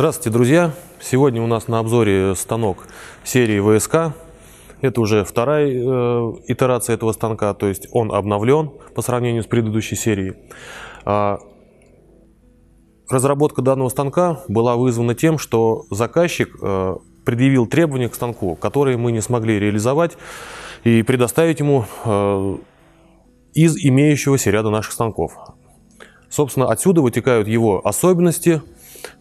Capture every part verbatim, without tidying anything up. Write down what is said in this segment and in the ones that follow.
Здравствуйте, друзья! Сегодня у нас на обзоре станок серии вэ эс ка. Это уже вторая э, итерация этого станка, то есть он обновлен по сравнению с предыдущей серией. А, разработка данного станка была вызвана тем, что заказчик э, предъявил требования к станку, которые мы не смогли реализовать и предоставить ему э, из имеющегося ряда наших станков. Собственно, отсюда вытекают его особенности,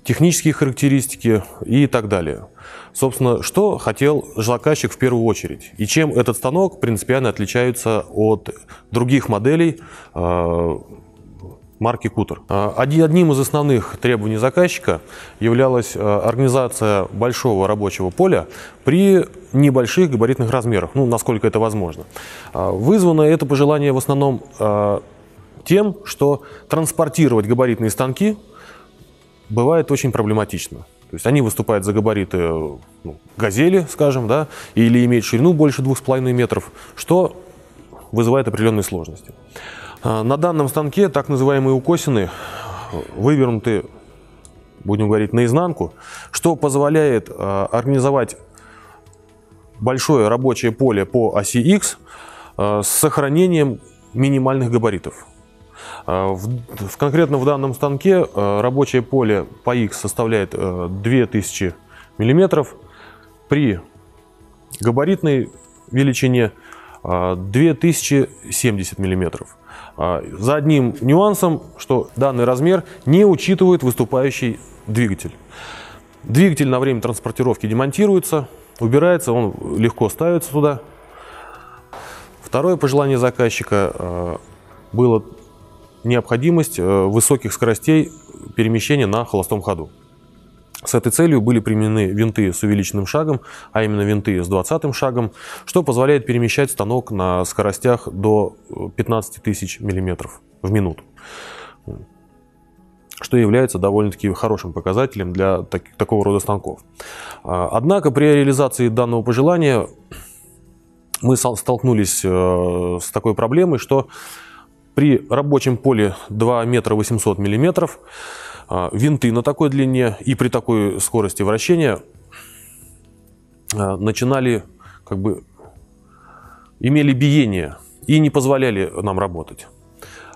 технические характеристики и так далее. Собственно, что хотел заказчик в первую очередь и чем этот станок принципиально отличается от других моделей э, марки Cutter. Одним из основных требований заказчика являлась организация большого рабочего поля при небольших габаритных размерах, ну, насколько это возможно. Вызвано это пожелание в основном э, тем, что транспортировать габаритные станки бывает очень проблематично. То есть они выступают за габариты, ну, газели, скажем, да, или имеют ширину больше двух с половиной метров, что вызывает определенные сложности. На данном станке так называемые укосины вывернуты, будем говорить, наизнанку, что позволяет организовать большое рабочее поле по оси X с сохранением минимальных габаритов. В, конкретно в данном станке рабочее поле по X составляет две тысячи миллиметров, при габаритной величине две тысячи семьдесят миллиметров. За одним нюансом, что данный размер не учитывает выступающий двигатель. Двигатель на время транспортировки демонтируется, убирается, он легко ставится туда. Второе пожелание заказчика было необходимость высоких скоростей перемещения на холостом ходу. С этой целью были применены винты с увеличенным шагом, а именно винты с двадцатым шагом, что позволяет перемещать станок на скоростях до пятнадцати тысяч миллиметров в минуту, что является довольно-таки хорошим показателем для так такого рода станков. Однако при реализации данного пожелания мы столкнулись с такой проблемой, что при рабочем поле два метра восемьсот миллиметров винты на такой длине и при такой скорости вращения начинали, как бы, имели биение и не позволяли нам работать.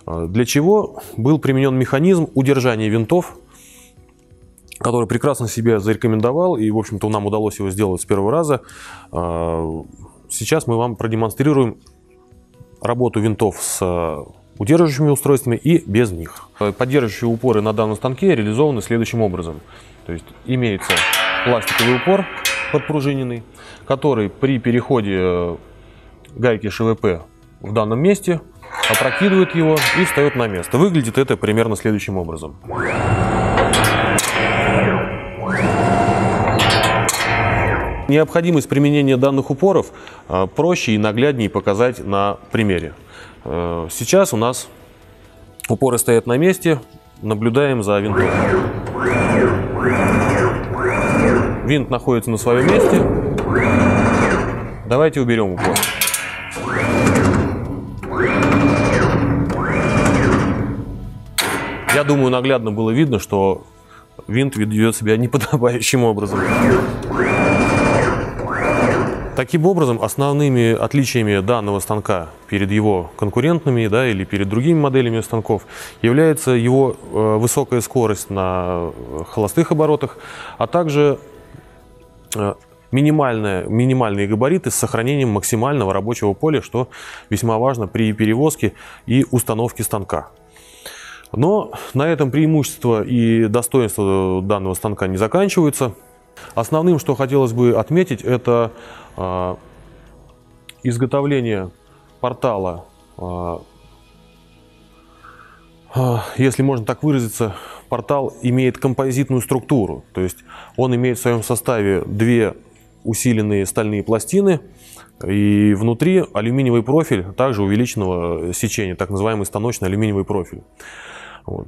Для чего был применен механизм удержания винтов, который прекрасно себя зарекомендовал, и, в общем-то, нам удалось его сделать с первого раза. Сейчас мы вам продемонстрируем работу винтов с удерживающими устройствами и без них. Поддерживающие упоры на данном станке реализованы следующим образом. То есть имеется пластиковый упор подпружиненный, который при переходе гайки ШВП в данном месте опрокидывает его и встает на место. Выглядит это примерно следующим образом. Необходимость применения данных упоров проще и нагляднее показать на примере. Сейчас у нас упоры стоят на месте, наблюдаем за винтом. Винт находится на своем месте. Давайте уберем упор. Я думаю, наглядно было видно, что винт ведет себя неподобающим образом. Таким образом, основными отличиями данного станка перед его конкурентными, да, или перед другими моделями станков является его высокая скорость на холостых оборотах, а также минимальные, минимальные габариты с сохранением максимального рабочего поля, что весьма важно при перевозке и установке станка. Но на этом преимущества и достоинства данного станка не заканчиваются. Основным, что хотелось бы отметить, это э, изготовление портала, э, э, если можно так выразиться, портал имеет композитную структуру, то есть он имеет в своем составе две усиленные стальные пластины и внутри алюминиевый профиль, также увеличенного сечения, так называемый станочный алюминиевый профиль, вот,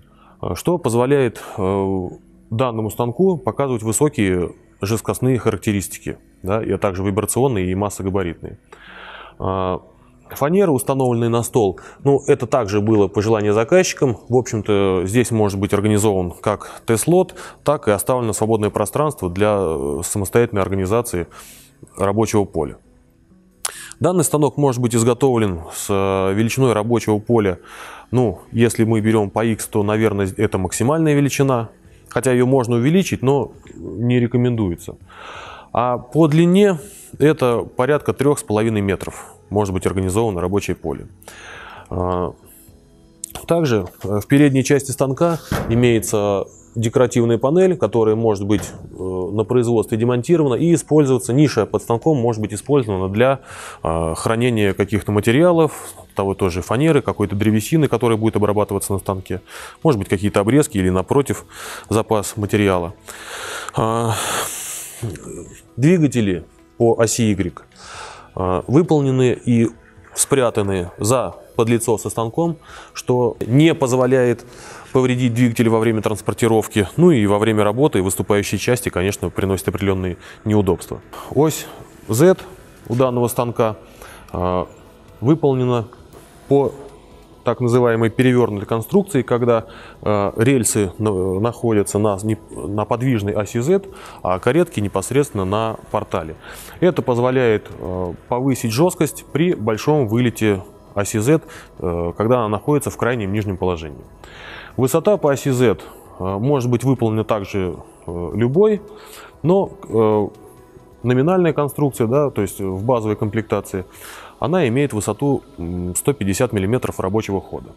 что позволяет э, данному станку показывать высокие жесткостные характеристики, да, а также вибрационные и массогабаритные. Фанеры, установленные на стол, ну, это также было по желанию заказчикам. В общем-то, здесь может быть организован как Т-слот, так и оставлено свободное пространство для самостоятельной организации рабочего поля. Данный станок может быть изготовлен с величиной рабочего поля. Ну, если мы берем по X, то, наверное, это максимальная величина. Хотя ее можно увеличить, но не рекомендуется. А по длине это порядка трёх с половиной метров. Может быть организовано рабочее поле. Также в передней части станка имеется декоративная панель, которая может быть на производстве демонтирована и использоваться. Ниша под станком может быть использована для хранения каких-то материалов, того и той же фанеры, какой-то древесины, которая будет обрабатываться на станке. Может быть какие-то обрезки или, напротив, запас материала. Двигатели по оси Y выполнены и спрятаны за подлицо со станком, что не позволяет повредить двигатель во время транспортировки. Ну и во время работы выступающие части, конечно, приносят определенные неудобства. Ось Z у данного станка выполнена по так называемой перевернутой конструкции, когда рельсы находятся на, на подвижной оси Z, а каретки непосредственно на портале. Это позволяет повысить жесткость при большом вылете оси Z, когда она находится в крайнем нижнем положении. Высота по оси Z может быть выполнена также любой, но номинальная конструкция, да, то есть в базовой комплектации, она имеет высоту сто пятьдесят миллиметров рабочего хода.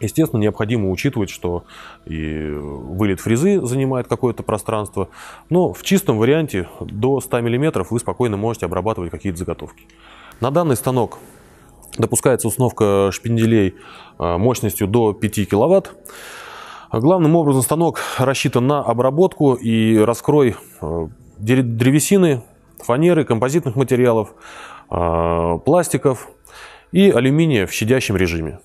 Естественно, необходимо учитывать, что и вылет фрезы занимает какое-то пространство, но в чистом варианте до ста миллиметров вы спокойно можете обрабатывать какие-то заготовки. На данный станок допускается установка шпинделей мощностью до пяти киловатт. Главным образом станок рассчитан на обработку и раскрой древесины, фанеры, композитных материалов, пластиков и алюминия в щадящем режиме.